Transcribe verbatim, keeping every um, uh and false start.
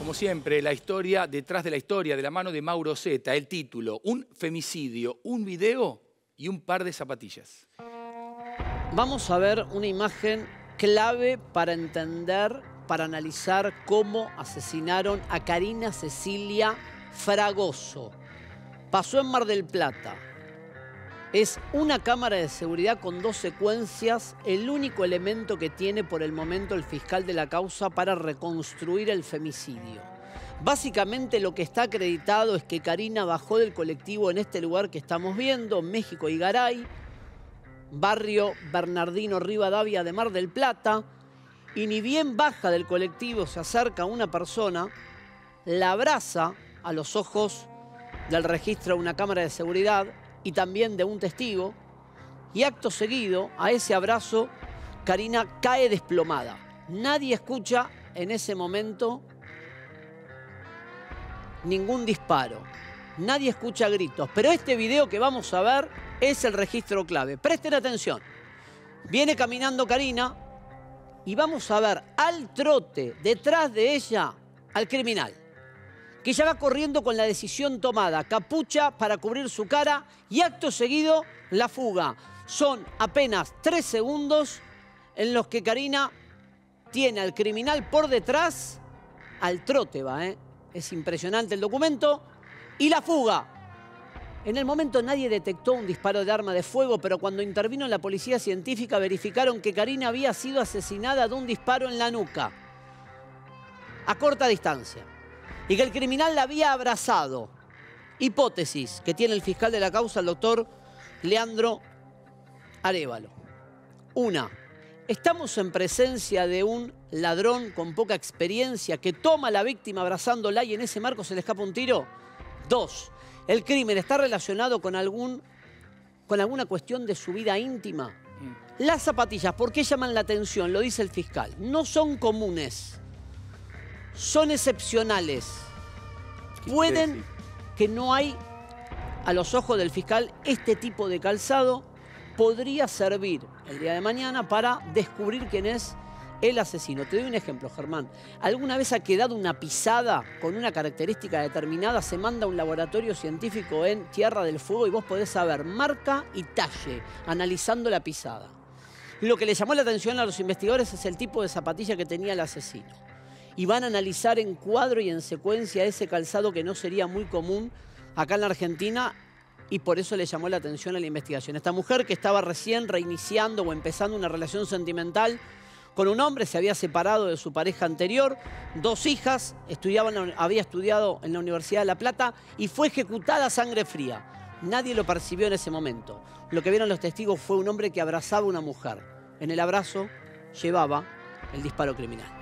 Como siempre, la historia detrás de la historia, de la mano de Mauro Zeta, el título, un femicidio, un video y un par de zapatillas. Vamos a ver una imagen clave para entender, para analizar cómo asesinaron a Karina Cecilia Fragoso. Pasó en Mar del Plata. Es una cámara de seguridad con dos secuencias, el único elemento que tiene por el momento el fiscal de la causa para reconstruir el femicidio. Básicamente lo que está acreditado es que Karina bajó del colectivo en este lugar que estamos viendo, México y Garay, barrio Bernardino Rivadavia de Mar del Plata, y ni bien baja del colectivo se acerca una persona, la abraza a los ojos del registro de una cámara de seguridad, y también de un testigo, y acto seguido, a ese abrazo, Karina cae desplomada. Nadie escucha en ese momento ningún disparo, nadie escucha gritos, pero este video que vamos a ver es el registro clave. Presten atención, viene caminando Karina y vamos a ver al trote, detrás de ella, al criminal, que ya va corriendo con la decisión tomada, capucha para cubrir su cara y acto seguido la fuga. Son apenas tres segundos en los que Karina tiene al criminal por detrás, al trote va, ¿eh? Es impresionante el documento, y la fuga. En el momento nadie detectó un disparo de arma de fuego, pero cuando intervino la policía científica verificaron que Karina había sido asesinada de un disparo en la nuca, a corta distancia. Y que el criminal la había abrazado. Hipótesis que tiene el fiscal de la causa, el doctor Leandro Arevalo. Una, estamos en presencia de un ladrón con poca experiencia que toma a la víctima abrazándola y en ese marco se le escapa un tiro. Dos, el crimen está relacionado con, algún, con alguna cuestión de su vida íntima. Las zapatillas, ¿por qué llaman la atención? Lo dice el fiscal. No son comunes. Son excepcionales. Pueden que no hay, a los ojos del fiscal, este tipo de calzado podría servir el día de mañana para descubrir quién es el asesino. Te doy un ejemplo, Germán. ¿Alguna vez ha quedado una pisada con una característica determinada? Se manda a un laboratorio científico en Tierra del Fuego y vos podés saber marca y talle, analizando la pisada. Lo que le llamó la atención a los investigadores es el tipo de zapatilla que tenía el asesino. Y van a analizar en cuadro y en secuencia ese calzado que no sería muy común acá en la Argentina y por eso le llamó la atención a la investigación. Esta mujer que estaba recién reiniciando o empezando una relación sentimental con un hombre, se había separado de su pareja anterior, dos hijas, estudiaban, había estudiado en la Universidad de La Plata y fue ejecutada a sangre fría. Nadie lo percibió en ese momento. Lo que vieron los testigos fue un hombre que abrazaba a una mujer. En el abrazo llevaba el disparo criminal.